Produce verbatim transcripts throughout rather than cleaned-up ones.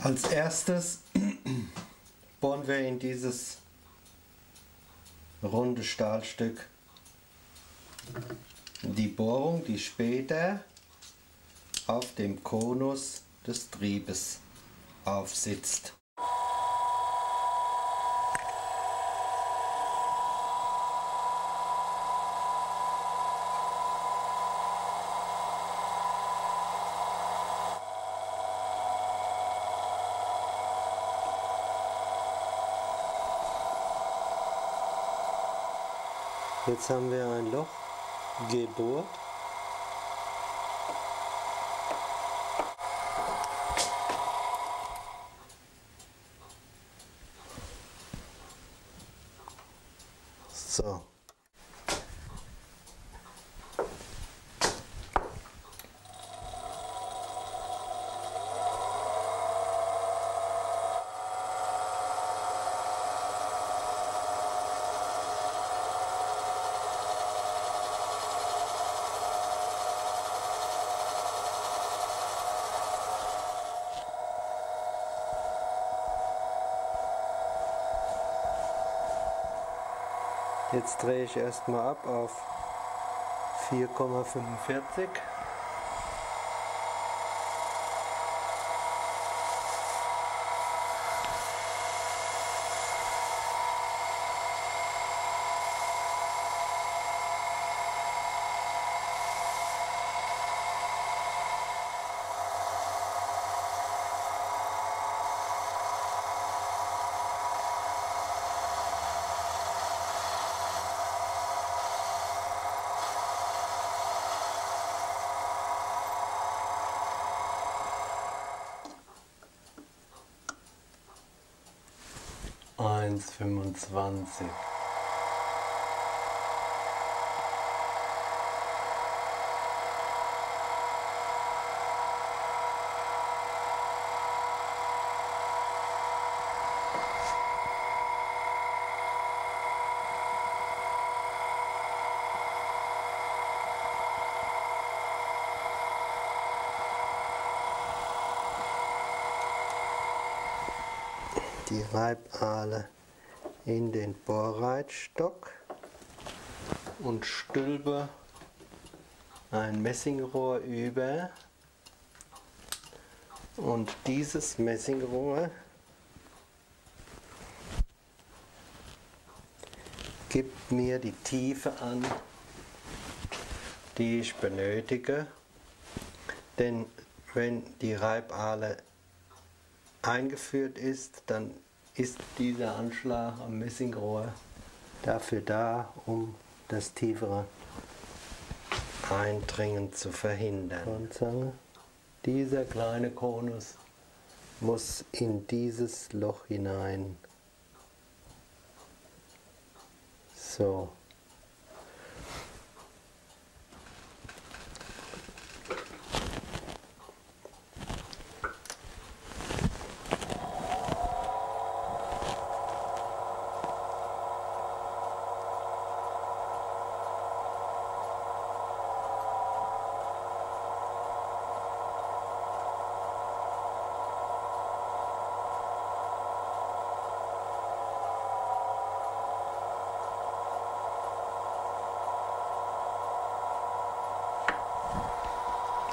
Als erstes bohren wir in dieses runde Stahlstück die Bohrung, die später auf dem Konus des Triebes aufsitzt. Jetzt haben wir ein Loch gebohrt. So. Jetzt drehe ich erstmal ab auf vier Komma fünfundvierzig. eins Komma fünfundzwanzig. Die Reibahle in den Bohrreitstock und stülpe ein Messingrohr über, und dieses Messingrohr gibt mir die Tiefe an, die ich benötige, denn wenn die Reibahle eingeführt ist, dann ist dieser Anschlag am Messingrohr dafür da, um das tiefere Eindringen zu verhindern. Dieser kleine Konus muss in dieses Loch hinein. So.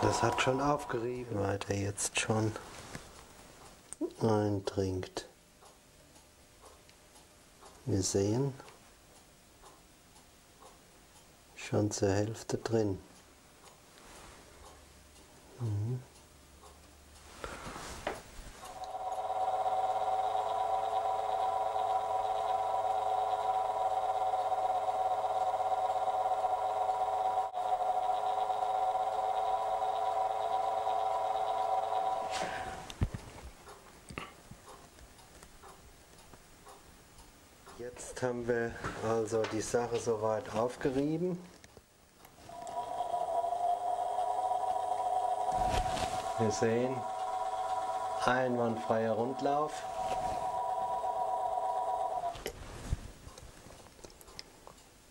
Das hat schon aufgerieben, weil der jetzt schon eindringt. Wir sehen, schon zur Hälfte drin. Mhm. Jetzt haben wir also die Sache soweit aufgerieben. Wir sehen, einwandfreier Rundlauf.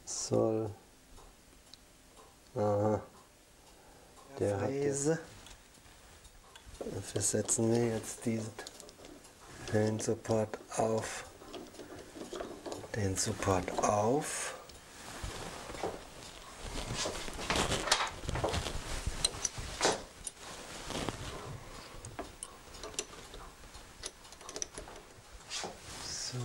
Soll. Aha. Der Fräse. Dafür setzen wir jetzt diesen den Support auf, den Support auf. So.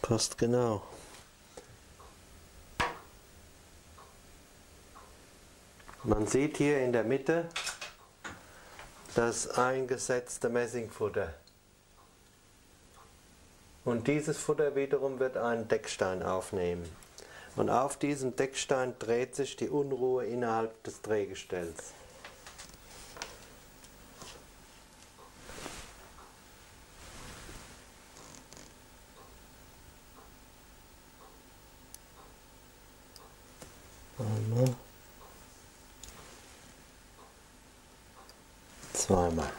Passt genau. Man sieht hier in der Mitte das eingesetzte Messingfutter. Und dieses Futter wiederum wird einen Deckstein aufnehmen. Und auf diesem Deckstein dreht sich die Unruhe innerhalb des Drehgestells. Einmal. Zweimal.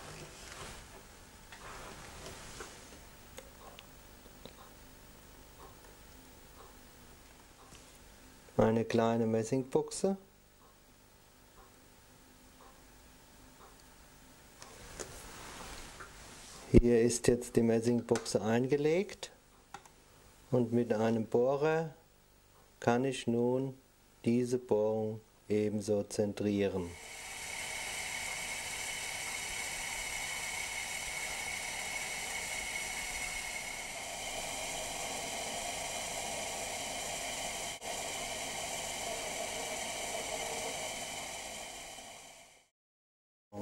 Eine kleine Messingbuchse. Hier ist jetzt die Messingbuchse eingelegt und mit einem Bohrer kann ich nun diese Bohrung ebenso zentrieren.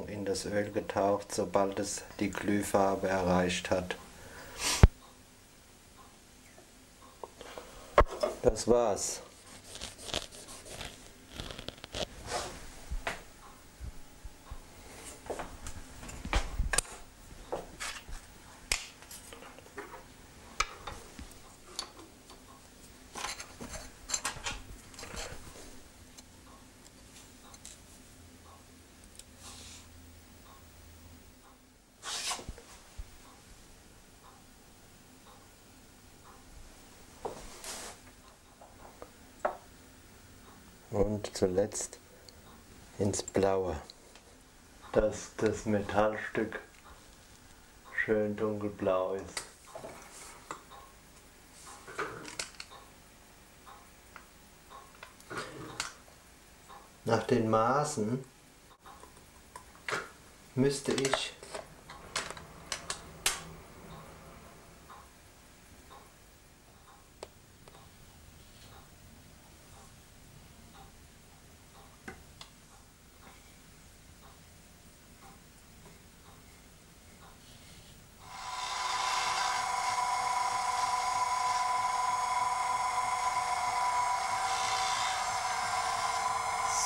In das Öl getaucht, sobald es die Glühfarbe erreicht hat. Das war's. Und zuletzt ins Blaue, dass das Metallstück schön dunkelblau ist. Nach den Maßen müsste ich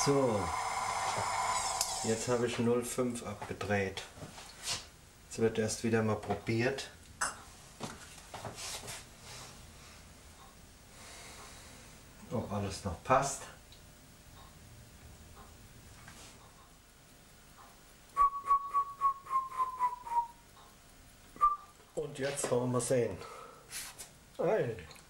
so, jetzt habe ich null Komma fünf abgedreht. Jetzt wird erst wieder mal probiert. Ob alles noch passt. Und jetzt wollen wir sehen. Ei.